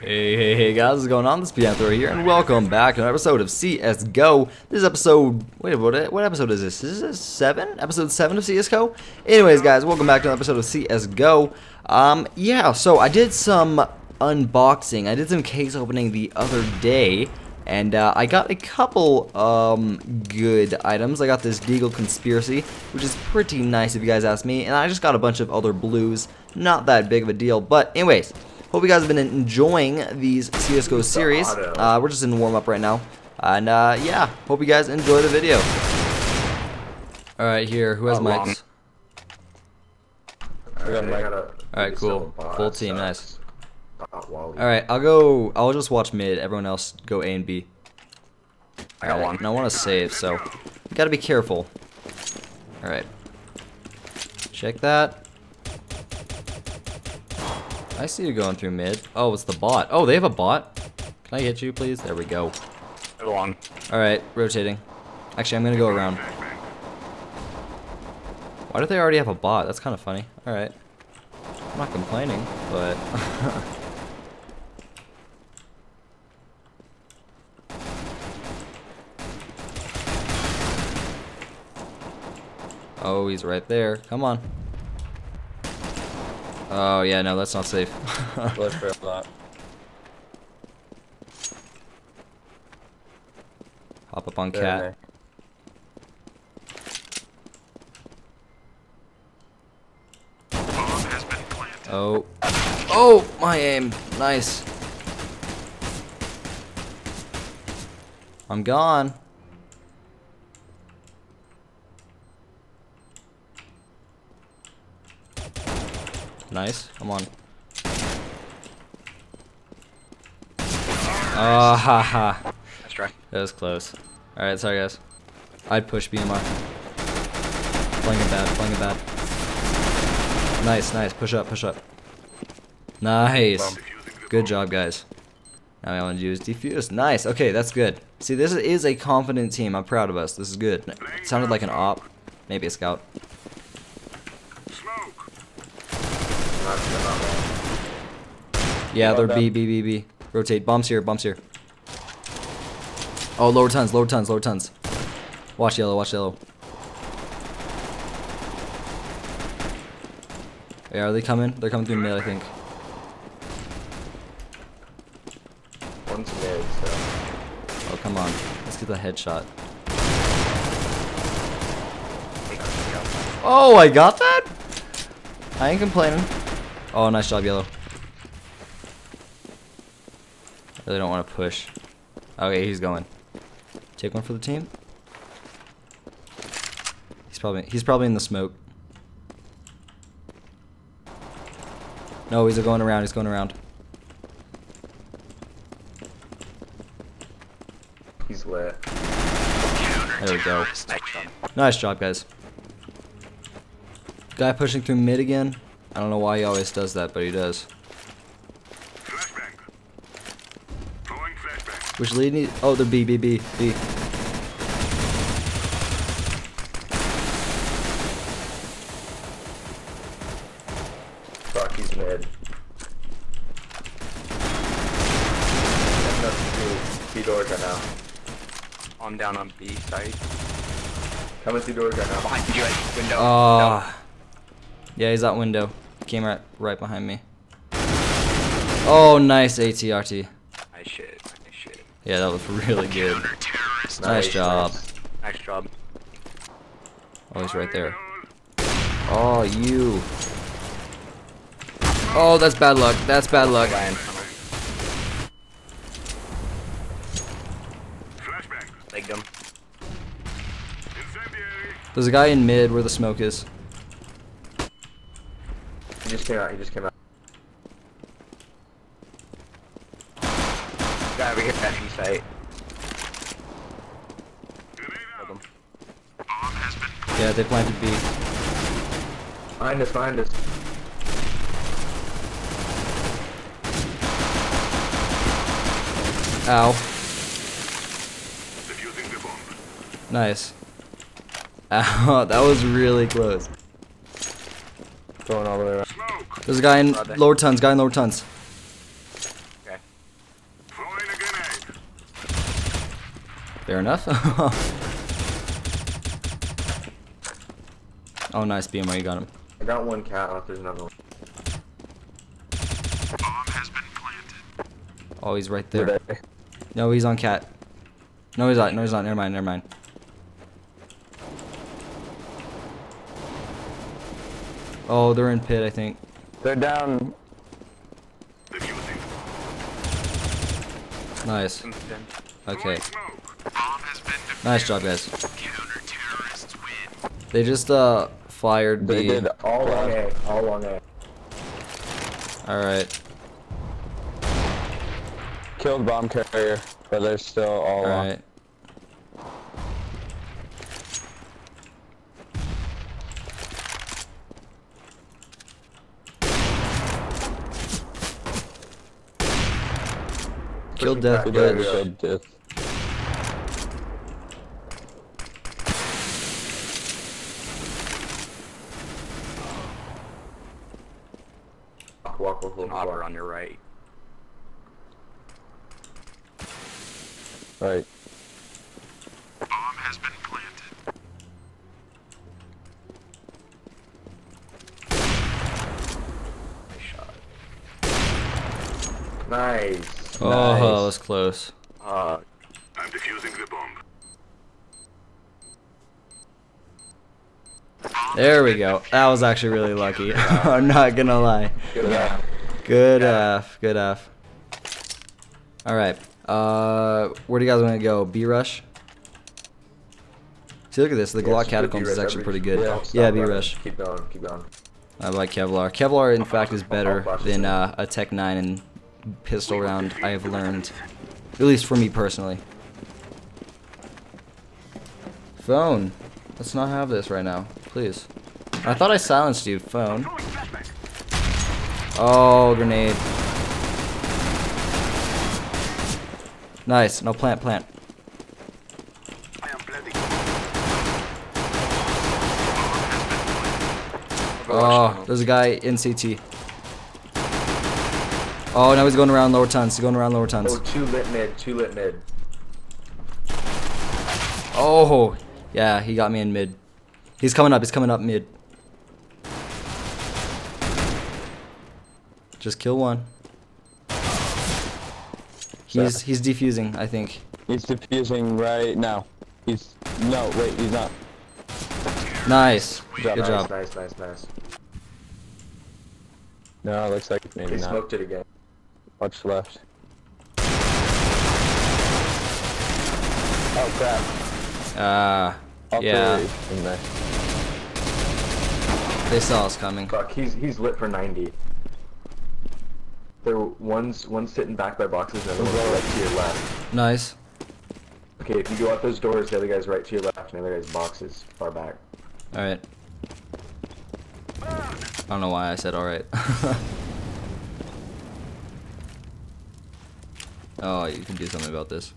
Hey guys, what's going on? This is Pianthro here, and welcome back to an episode of CSGO. This is episode, wait, what episode is this? Is this 7? Episode 7 of CSGO? Anyways guys, welcome back to an episode of CSGO. Yeah, so I did some unboxing. I did some case opening the other day, and I got a couple good items. I got this Deagle Conspiracy, which is pretty nice if you guys ask me, and I just got a bunch of other blues. Not that big of a deal, but anyways. Hope you guys have been enjoying these CSGO series. We're just in warm-up right now. And, yeah. Hope you guys enjoy the video. Alright, here. Who has mics? Alright, cool. Full team, nice. Alright, I'll just watch mid. Everyone else go A and B. I got one. And I want to save, so you gotta be careful. Alright. Check that. I see you going through mid. Oh, it's the bot. Oh, they have a bot. Can I hit you, please? There we go. Go on. All right, rotating. Actually, I'm gonna go around. Why do they already have a bot? That's kind of funny. All right. I'm not complaining, but. Oh, he's right there. Come on. Oh yeah, no, that's not safe. Let's fail that. Hop up on cat. Oh, oh, my aim, nice. I'm gone. Nice, come on. Oh, haha. Nice try. That was close. Alright, sorry guys. I'd push BMR. Playing it bad, playing it bad. Nice, nice. Push up, push up. Nice. Good job, guys. Now all I want to do is defuse. Nice, okay, that's good. See, this is a confident team. I'm proud of us. This is good. It sounded like an Awp. Maybe a scout. Yeah, they're B, B, B, B. Rotate. Bombs here, bombs here. Oh, lower tons, lower tons, lower tons. Watch yellow, watch yellow. Yeah, are they coming? They're coming through mid, I think. One's mid, so. Oh, come on. Let's get the headshot. Oh, I got that? I ain't complaining. Oh, nice job, yellow. I really don't want to push. Okay, he's going. Take one for the team. He's probably in the smoke. No, he's going around. He's going around. He's lit. There we go. Nice job, guys. Guy pushing through mid again. I don't know why he always does that, but he does. Which lead me? Oh, they're B, B, B, B. Fuck, he's mid. He doors right now. I'm down on B side. How much he doors right now? Behind you, right? Window. Oh. No. Yeah, he's out window. Came right behind me. Oh, nice ATRT. I should. Yeah, that was really good. Nice job. Nice job. Oh, he's right there. Oh, you. Oh, that's bad luck. That's bad luck. Legged him. There's a guy in mid where the smoke is. He just came out. He just came out. Guy over here, F site. Yeah, they planted B. Find us, find us. Ow. Nice. Ow, that was really close. Going all the way around. There's a guy in lower tons. Fair enough. Oh, nice, BMR, you got him. I got one cat, oh, there's another one. Bomb has been planted. Oh, he's right there. No, he's on cat. No, he's not. No, he's not. Never mind. Never mind. Oh, they're in pit, I think. They're down. Nice. Okay. Nice job, guys. They just fired B. They did all on A. All on A. All right. Killed bomb carrier, but they're still all right. Killed death, but walk Hopper on your right. Right. Bomb has been planted. Nice shot. Nice. Oh, nice. That was close. I'm defusing the bomb. There we go. That was actually really lucky. I'm not gonna lie. Good F. Good F. Good F. All right. Where do you guys want to go? B rush? See, look at this. The Glock Catacombs is actually pretty good. Yeah, B rush. Keep going, keep going. I like Kevlar. Kevlar, in fact, is better than a Tech 9 and pistol round, I have learned. At least for me personally. Phone. Let's not have this right now, please. I thought I silenced you, phone. Oh, grenade. Nice. No, plant, plant. I am planting. Oh, there's a guy in CT. Oh, now he's going around lower tons. He's going around lower tons. Oh, two lit mid. Two lit mid. Oh, yeah. He got me in mid. He's coming up. He's coming up mid. Just kill one. He's defusing, I think. He's defusing right now. He's no wait, he's not. Nice. Good job. Nice, nice, nice. No, it looks like maybe not. He smoked it again. Watch left. Oh crap. Yeah. They saw us coming. Fuck, he's lit for 90. One's sitting back by boxes and the other one's right to your left. Nice. Okay, if you go out those doors, the other guy's right to your left and the other guy's boxes far back. Alright. I don't know why I said alright. Oh, you can do something about this.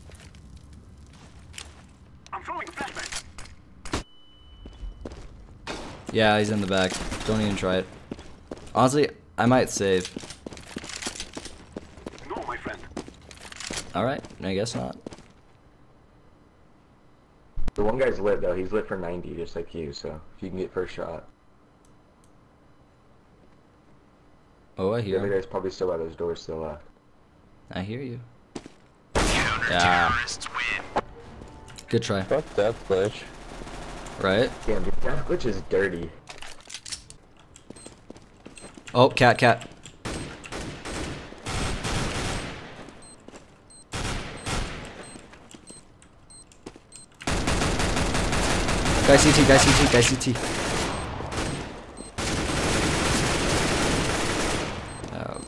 I'm throwing a flashback. Yeah, he's in the back. Don't even try it. Honestly, I might save. Alright, I guess not. The one guy's lit though, he's lit for 90 just like you, so if you can get first shot. Oh, I hear him. The other guy's probably still out of his door, still left. I hear you. Yeah. Good try. Fuck that glitch. Right? Damn, dude, that glitch is dirty. Oh, cat, cat. Guy CT, guy CT, guy CT. Oh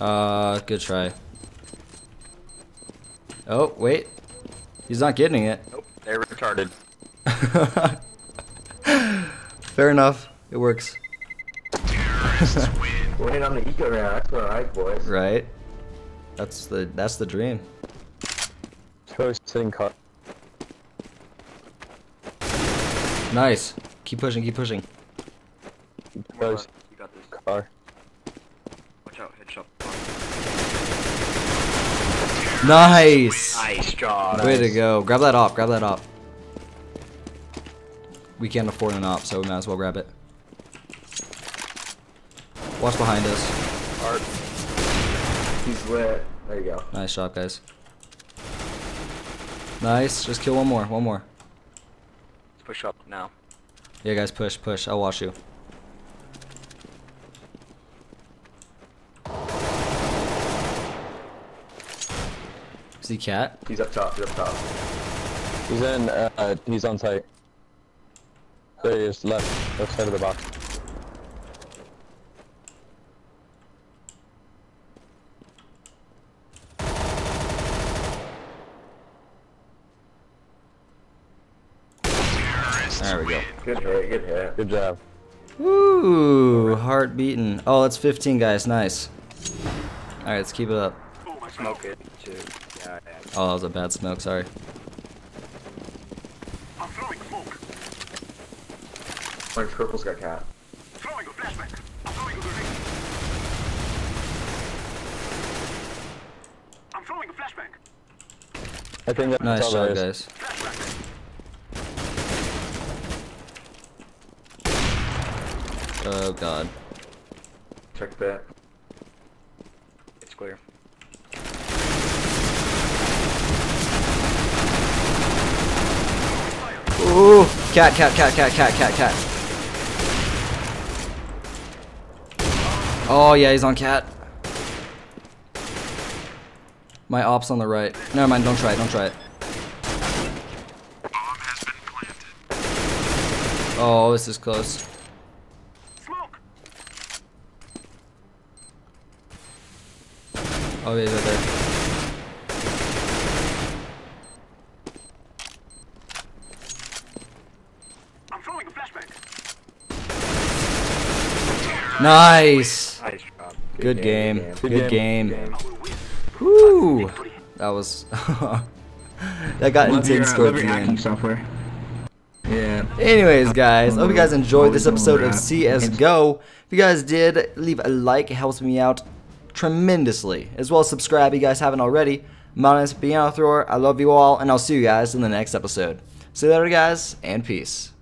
god. Nice. Good try. Oh, wait. He's not getting it. Nope, they're retarded. Fair enough. It works. Terrorists win. Winning on the eco round, that's what I like, boys. Right. That's the dream. Toasting car. Nice. Keep pushing. Keep pushing. Toast. You got this. Car. Watch out. Headshot. Nice. Nice job. Way to go. Grab that AWP. Grab that AWP. We can't afford an AWP, so we might as well grab it. Watch behind us. Art. He's lit. There you go. Nice shot, guys. Nice. Just kill one more. One more. Let's push up now. Yeah, guys. Push. Push. I'll watch you. Is he cat? He's up top. He's up top. He's in. He's on site. There he is. Left. Left side of the box. There we go. Good hit, good hit. Good job. Woo, heart beating. Oh, that's 15 guys, nice. Alright, let's keep it up. Smoke it too. Yeah, oh, that was a bad smoke, sorry. I'm throwing smoke. Orange purple's got cat. Throwing a flashback. I'm throwing a grenade. I'm throwing a flashback. I think that's nice shot, guys. Flashback. Oh god. Check that. It's clear. Ooh! Cat. Oh yeah, he's on cat. My AWP's on the right. Never mind, don't try it, don't try it. Bomb has been planted. Oh, this is close. Oh, he's right there. I'm throwing a flashback. Nice. Nice job. Good game. Good game. Woo! That was. That got intense towards the end. Yeah. Anyways, guys, hope you guys enjoyed this episode of CSGO. If you guys did, leave a like. It helps me out tremendously, as well as subscribe if you guys haven't already. My name is PianoThrower. I love you all, and I'll see you guys in the next episode. See you later, guys, and peace.